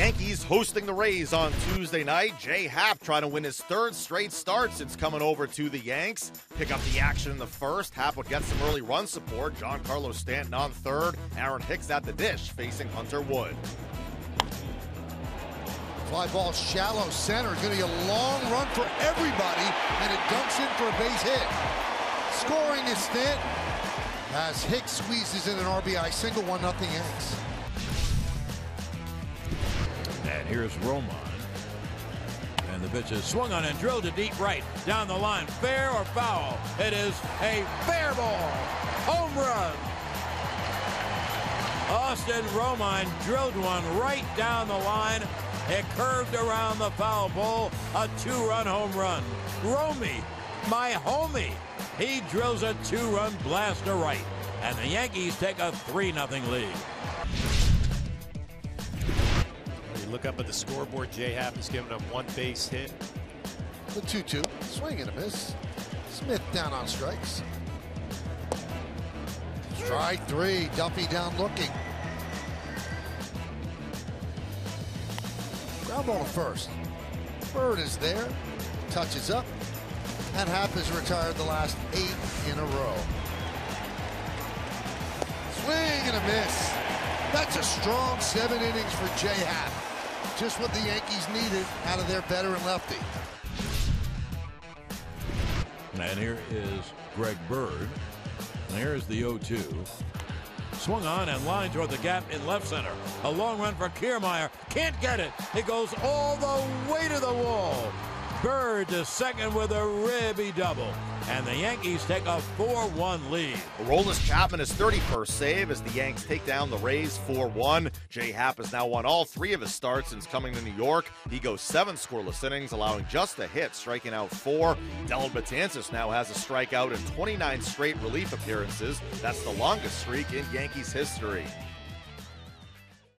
Yankees hosting the Rays on Tuesday night. Jay Happ trying to win his third straight start since coming over to the Yanks. Pick up the action in the first. Happ would get some early run support. Giancarlo Stanton on third. Aaron Hicks at the dish facing Hunter Wood. Fly ball shallow center. It's going to be a long run for everybody, and it dunks in for a base hit. Scoring is Stanton as Hicks squeezes in an RBI single. 1-0 Yanks. And here's Roman. And the pitch is swung on and drilled to deep right. Down the line. Fair or foul? It is a fair ball. Home run. Austin Romine drilled one right down the line. It curved around the foul pole. A two-run home run. Romy, my homie, he drills a two-run blast to right. And the Yankees take a 3-0 lead. Look up at the scoreboard. Jay Happ has given up one base hit. The 2-2. Swing and a miss. Smith down on strikes. Strike three. Duffy down looking. Ground ball to first. Bird is there. Touches up. And Happ has retired the last 8 in a row. Swing and a miss. That's a strong 7 innings for Jay Happ. Just what the Yankees needed out of their veteran lefty. And here is Greg Bird. And here is the 0-2. Swung on and lined toward the gap in left center. A long run for Kiermaier. Can't get it. It goes all the way to the wall. Bird to second with a ribby double. And the Yankees take a 4-1 lead. Aroldis Chapman is 31st save as the Yanks take down the Rays 4-1. Jay Happ has now won all 3 of his starts since coming to New York. He goes 7 scoreless innings, allowing just a hit, striking out 4. Dellin Betances now has a strikeout in 29 straight relief appearances. That's the longest streak in Yankees history.